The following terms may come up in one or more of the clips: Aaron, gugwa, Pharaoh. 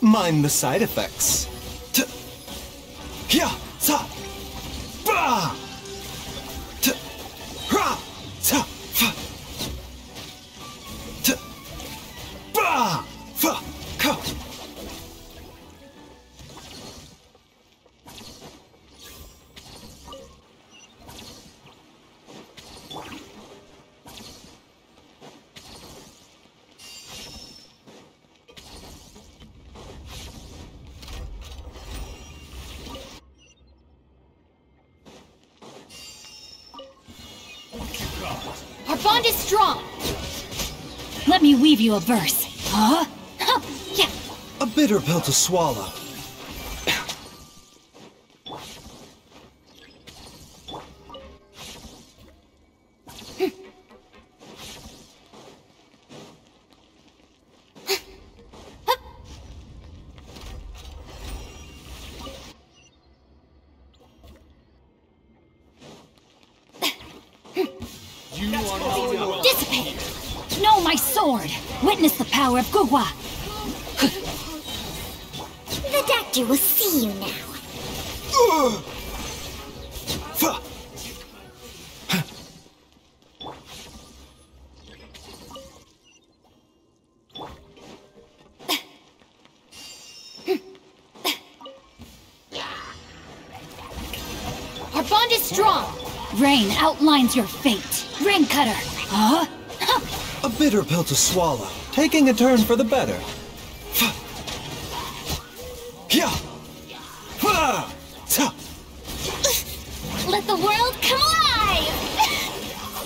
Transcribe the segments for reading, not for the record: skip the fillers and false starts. Mind the side effects. Our bond is strong. Let me weave you a verse. Huh? Huh? Yeah. A bitter pill to swallow. Dissipate! Know my sword! Witness the power of gugwa! The doctor will see you now. Our bond is strong! Rain outlines your fate. Rain cutter. Huh? Huh? A bitter pill to swallow. Taking a turn for the better. Let the world come alive!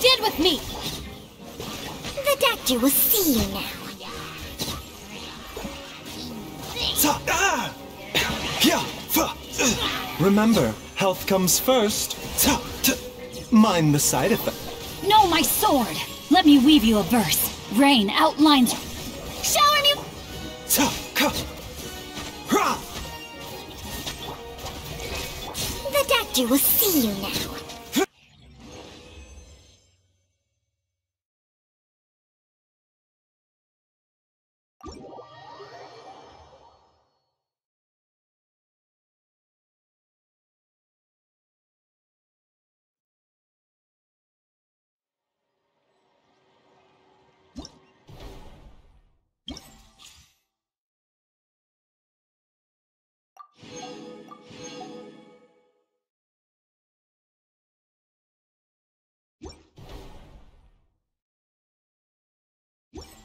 Dead with me. The doctor will see you now. Remember, health comes first. Mind the side effect. Know my sword! Let me weave you a verse. Rain outlines. Shower me. The doctor will see you now. What?